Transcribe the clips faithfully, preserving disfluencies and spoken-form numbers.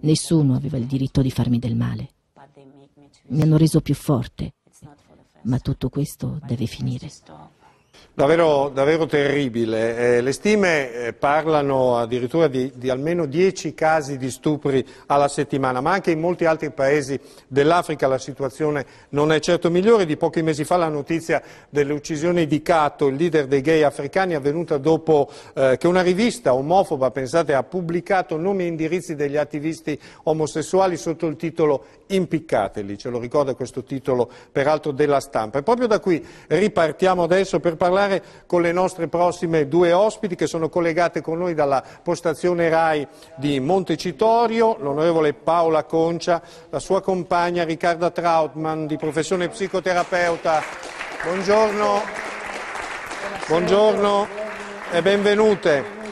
Nessuno aveva il diritto di farmi del male. Mi hanno reso più forte, ma tutto questo deve finire. Davvero, davvero terribile. Eh, le stime eh, parlano addirittura di, di almeno dieci casi di stupri alla settimana, ma anche in molti altri paesi dell'Africa la situazione non è certo migliore. Di pochi mesi fa la notizia dell'uccisione di Cato, il leader dei gay africani, avvenuta dopo eh, che una rivista omofoba, pensate, ha pubblicato nomi e indirizzi degli attivisti omosessuali sotto il titolo "Impiccateli", ce lo ricorda questo titolo peraltro della Stampa. E proprio da qui ripartiamo adesso per parlare con le nostre prossime due ospiti che sono collegate con noi dalla postazione RAI di Montecitorio, l'onorevole Paola Concia, la sua compagna Ricarda Trautmann, di professione psicoterapeuta. Buongiorno, buongiorno e benvenute.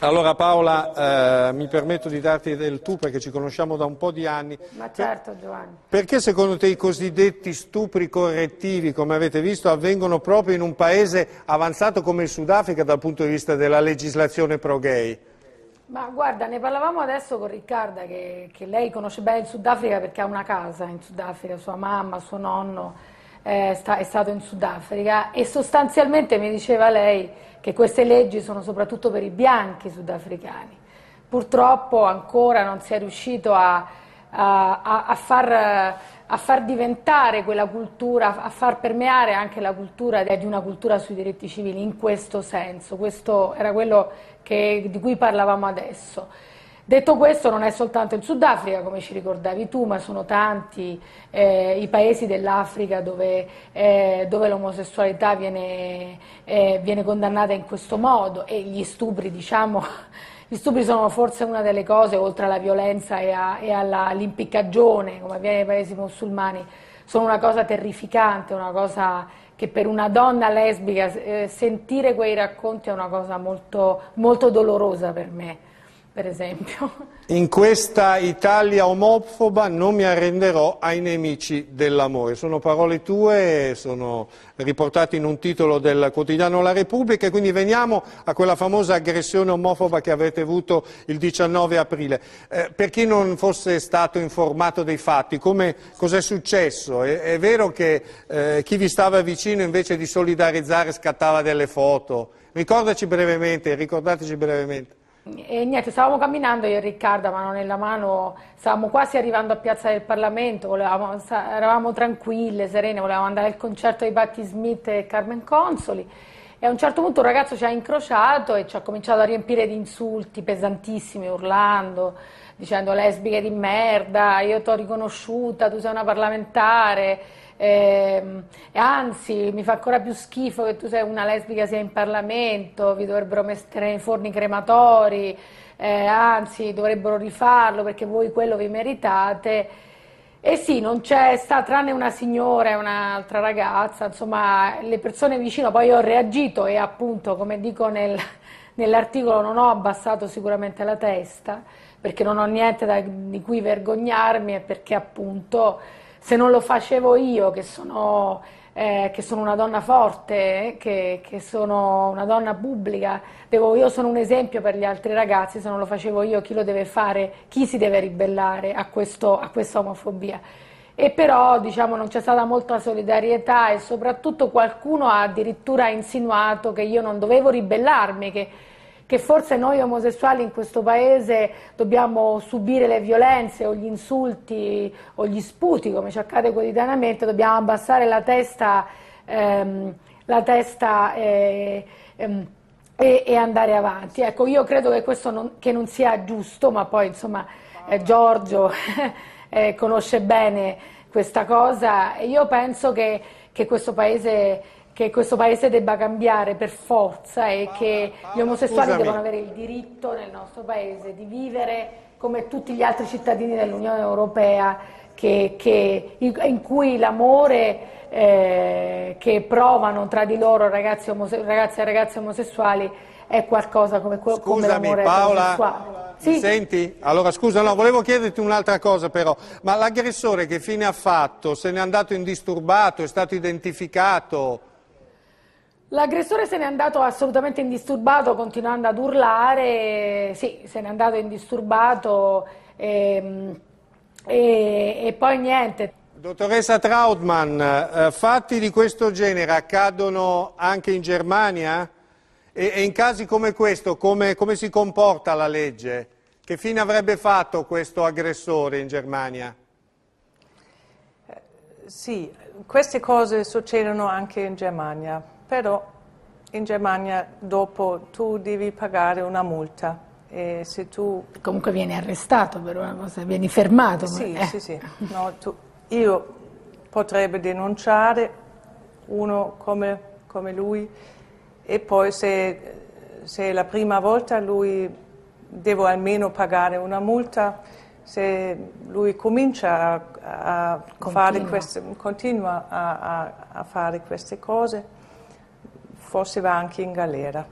Allora Paola, eh, mi permetto di darti del tu perché ci conosciamo da un po' di anni. Ma certo Giovanni. Perché secondo te i cosiddetti stupri correttivi, come avete visto, avvengono proprio in un paese avanzato come il Sudafrica dal punto di vista della legislazione pro-gay? Ma guarda, ne parlavamo adesso con Riccarda, che, che lei conosce bene il Sudafrica perché ha una casa in Sudafrica, sua mamma, suo nonno eh, sta, è stato in Sudafrica e sostanzialmente mi diceva lei che queste leggi sono soprattutto per i bianchi sudafricani. Purtroppo ancora non si è riuscito a, a, a, far, a far diventare quella cultura, a far permeare anche la cultura di una cultura sui diritti civili in questo senso. Questo era quello che, di cui parlavamo adesso. Detto questo, non è soltanto il Sudafrica, come ci ricordavi tu, ma sono tanti eh, i paesi dell'Africa dove, eh, dove l'omosessualità viene, eh, viene condannata in questo modo e gli stupri, diciamo, gli stupri sono forse una delle cose, oltre alla violenza e, e all'impiccagione, come avviene nei paesi musulmani, sono una cosa terrificante, una cosa che per una donna lesbica eh, sentire quei racconti è una cosa molto, molto dolorosa per me. Per esempio. In questa Italia omofoba non mi arrenderò ai nemici dell'amore. Sono parole tue, sono riportate in un titolo del quotidiano La Repubblica, e quindi veniamo a quella famosa aggressione omofoba che avete avuto il diciannove aprile. Eh, per chi non fosse stato informato dei fatti, come, cos'è successo? È, è vero che eh, chi vi stava vicino invece di solidarizzare scattava delle foto? Ricordaci brevemente, ricordateci brevemente. E niente, stavamo camminando io e Riccarda, mano nella mano, stavamo quasi arrivando a Piazza del Parlamento, volevamo, eravamo tranquille, serene, volevamo andare al concerto di Patti Smith e Carmen Consoli e a un certo punto un ragazzo ci ha incrociato e ci ha cominciato a riempire di insulti pesantissimi, urlando, dicendo lesbiche di merda, io t'ho riconosciuta, tu sei una parlamentare, eh, anzi mi fa ancora più schifo che tu sei una lesbica sia in Parlamento, vi dovrebbero mettere nei forni crematori, eh, anzi dovrebbero rifarlo perché voi quello vi meritate. E sì, non c'è sta, tranne una signora e un'altra ragazza, insomma le persone vicino, poi ho reagito e appunto come dico nel, nell'articolo non ho abbassato sicuramente la testa perché non ho niente da, di cui vergognarmi e perché appunto se non lo facevo io, che sono, eh, che sono una donna forte, eh, che, che sono una donna pubblica, devo, io sono un esempio per gli altri ragazzi, se non lo facevo io chi lo deve fare, chi si deve ribellare a, questo, a questa omofobia. E però diciamo, non c'è stata molta solidarietà e soprattutto qualcuno ha addirittura insinuato che io non dovevo ribellarmi, che, che forse noi omosessuali in questo paese dobbiamo subire le violenze o gli insulti o gli sputi come ci accade quotidianamente, dobbiamo abbassare la testa, ehm, la testa eh, ehm, e, e andare avanti. Ecco, io credo che questo non, che non sia giusto, ma poi insomma eh, Giorgio eh, conosce bene questa cosa e io penso che, che questo paese... che questo paese debba cambiare per forza e Paola, che Paola, gli omosessuali scusami. devono avere il diritto nel nostro paese di vivere come tutti gli altri cittadini dell'Unione Europea, che, che, in cui l'amore eh, che provano tra di loro ragazzi, omose- ragazzi e ragazze omosessuali è qualcosa come, scusami, come l'amore omosessuale. Paola. Sì. Senti? Allora scusa, no, volevo chiederti un'altra cosa però, ma l'aggressore che fine ha fatto? Se n'è andato indisturbato? È stato identificato? L'aggressore se n'è andato assolutamente indisturbato, continuando ad urlare, sì, se n'è andato indisturbato e, e, e poi niente. Dottoressa Trautmann, eh, fatti di questo genere accadono anche in Germania? E, e in casi come questo, come, come si comporta la legge? Che fine avrebbe fatto questo aggressore in Germania? Eh, sì, queste cose succedono anche in Germania, però in Germania dopo tu devi pagare una multa. E se tu... Comunque vieni arrestato per una cosa, vieni fermato. Sì, ma... eh. sì, sì. No, tu... Io potrebbe denunciare uno come, come lui e poi se, se è la prima volta lui devo almeno pagare una multa, se lui comincia a, a, fare, queste, continua a, a, a fare queste cose, forse va anche in galera.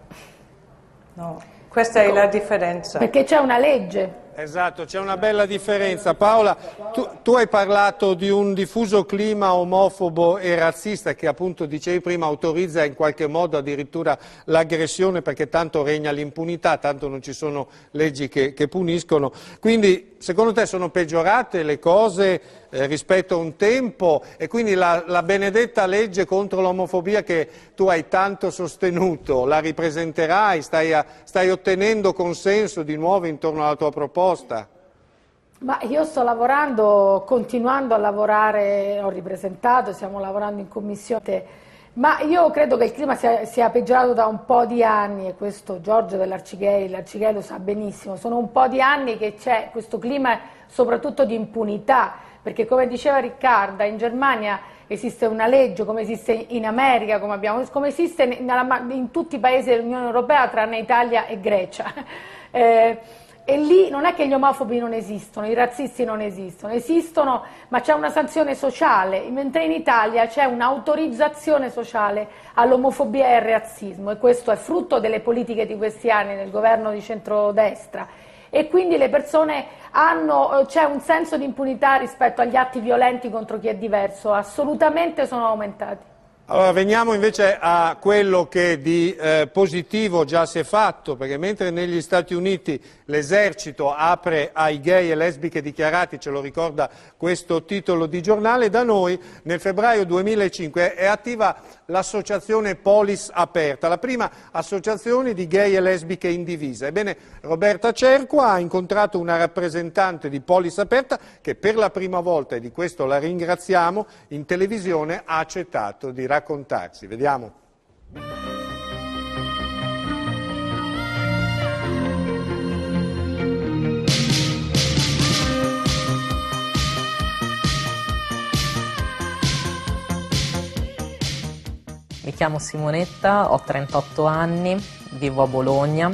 No. Questa è la differenza. Perché c'è una legge. Esatto, c'è una bella differenza. Paola, tu, tu hai parlato di un diffuso clima omofobo e razzista che appunto dicevi prima autorizza in qualche modo addirittura l'aggressione perché tanto regna l'impunità, tanto non ci sono leggi che, che puniscono. Quindi secondo te sono peggiorate le cose eh, rispetto a un tempo e quindi la, la benedetta legge contro l'omofobia che tu hai tanto sostenuto, la ripresenterai, stai, a, stai ottenendo consenso di nuovo intorno alla tua proposta? Ma io sto lavorando, continuando a lavorare, ho ripresentato, stiamo lavorando in commissione, ma io credo che il clima sia, sia peggiorato da un po' di anni e questo Giorgio dell'Arcighei, l'Arcighei lo sa benissimo, sono un po' di anni che c'è questo clima soprattutto di impunità, perché come diceva Riccarda in Germania esiste una legge, come esiste in America, come, abbiamo, come esiste in, in tutti i paesi dell'Unione Europea tranne Italia e Grecia. Eh, E lì non è che gli omofobi non esistono, i razzisti non esistono, esistono, ma c'è una sanzione sociale, mentre in Italia c'è un'autorizzazione sociale all'omofobia e al razzismo e questo è frutto delle politiche di questi anni nel governo di centrodestra e quindi le persone hanno, c'è un senso di impunità rispetto agli atti violenti contro chi è diverso, assolutamente sono aumentati. Allora, veniamo invece a quello che di eh, positivo già si è fatto, perché mentre negli Stati Uniti l'esercito apre ai gay e lesbiche dichiarati, ce lo ricorda questo titolo di giornale, da noi nel febbraio duemilacinque è attiva l'associazione Polis Aperta, la prima associazione di gay e lesbiche in divisa. Ebbene, Roberta Cerqua ha incontrato una rappresentante di Polis Aperta che per la prima volta, e di questo la ringraziamo, in televisione ha accettato di raccontarci. Vediamo. Mi chiamo Simonetta, ho trentotto anni, vivo a Bologna,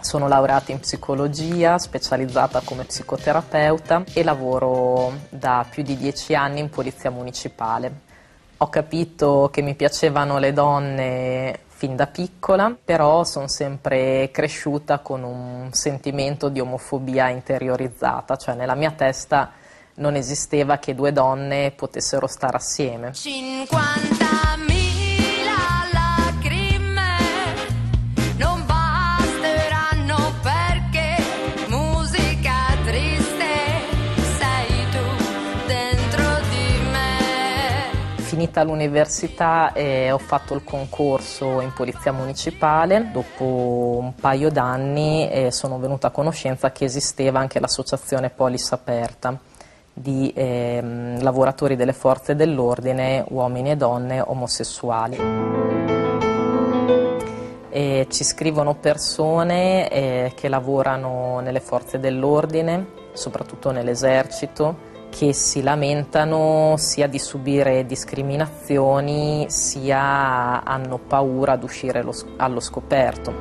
sono laureata in psicologia, specializzata come psicoterapeuta e lavoro da più di dieci anni in polizia municipale. Ho capito che mi piacevano le donne fin da piccola, però sono sempre cresciuta con un sentimento di omofobia interiorizzata, cioè nella mia testa non esisteva che due donne potessero stare assieme. cinquantamila Finita l'università eh, ho fatto il concorso in polizia municipale, dopo un paio d'anni eh, sono venuta a conoscenza che esisteva anche l'associazione Polis Aperta di eh, lavoratori delle forze dell'ordine, uomini e donne omosessuali. E ci scrivono persone eh, che lavorano nelle forze dell'ordine, soprattutto nell'esercito, che si lamentano sia di subire discriminazioni, sia hanno paura ad uscire allo scoperto.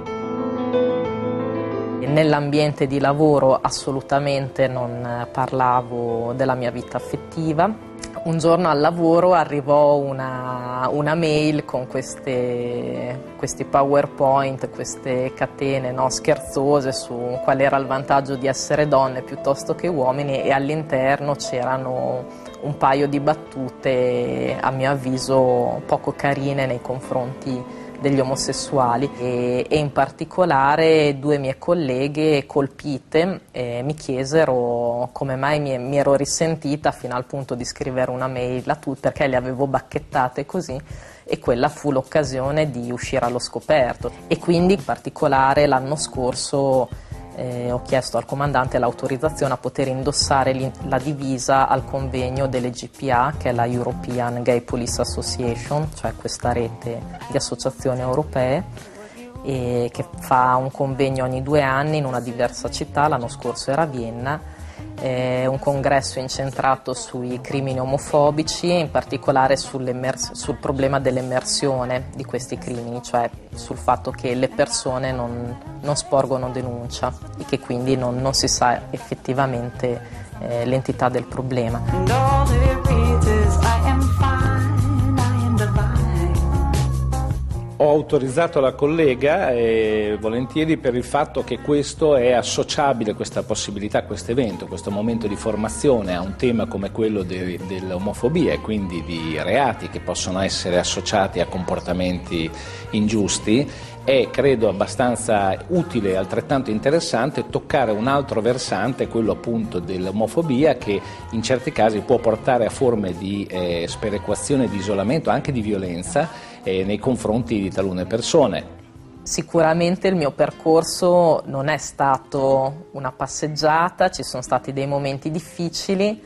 Nell'ambiente di lavoro assolutamente non parlavo della mia vita affettiva. Un giorno al lavoro arrivò una, una mail con queste, questi PowerPoint, queste catene no, scherzose su qual era il vantaggio di essere donne piuttosto che uomini e all'interno c'erano un paio di battute a mio avviso poco carine nei confronti degli omosessuali e, e in particolare due mie colleghe colpite eh, mi chiesero come mai mi, mi ero risentita fino al punto di scrivere una mail a tutti perché le avevo bacchettate così, e quella fu l'occasione di uscire allo scoperto. E quindi in particolare l'anno scorso Eh, ho chiesto al comandante l'autorizzazione a poter indossare la divisa al convegno delle G P A, che è la European Gay Police Association, cioè questa rete di associazioni europee eh, che fa un convegno ogni due anni in una diversa città. L'anno scorso era a Vienna, eh, un congresso incentrato sui crimini omofobici e in particolare sul problema dell'emersione di questi crimini, cioè sul fatto che le persone non... non sporgono denuncia e che quindi non, non si sa effettivamente eh, l'entità del problema. Ho autorizzato la collega eh, volentieri per il fatto che questo è associabile, questa possibilità, questo evento, questo momento di formazione a un tema come quello de, dell'omofobia e quindi di reati che possono essere associati a comportamenti ingiusti. È credo abbastanza utile e altrettanto interessante toccare un altro versante, quello appunto dell'omofobia, che in certi casi può portare a forme di eh, sperequazione, di isolamento, anche di violenza eh, nei confronti di talune persone. Sicuramente il mio percorso non è stato una passeggiata, ci sono stati dei momenti difficili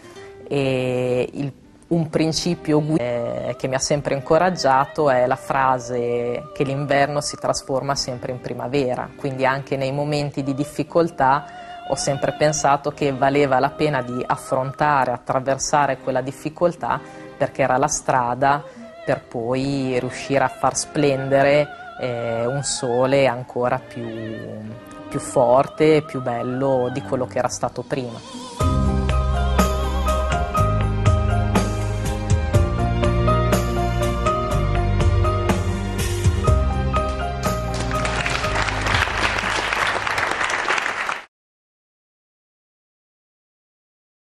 e il Un principio guida che mi ha sempre incoraggiato è la frase che l'inverno si trasforma sempre in primavera, quindi anche nei momenti di difficoltà ho sempre pensato che valeva la pena di affrontare, attraversare quella difficoltà, perché era la strada per poi riuscire a far splendere eh, un sole ancora più, più forte e più bello di quello che era stato prima.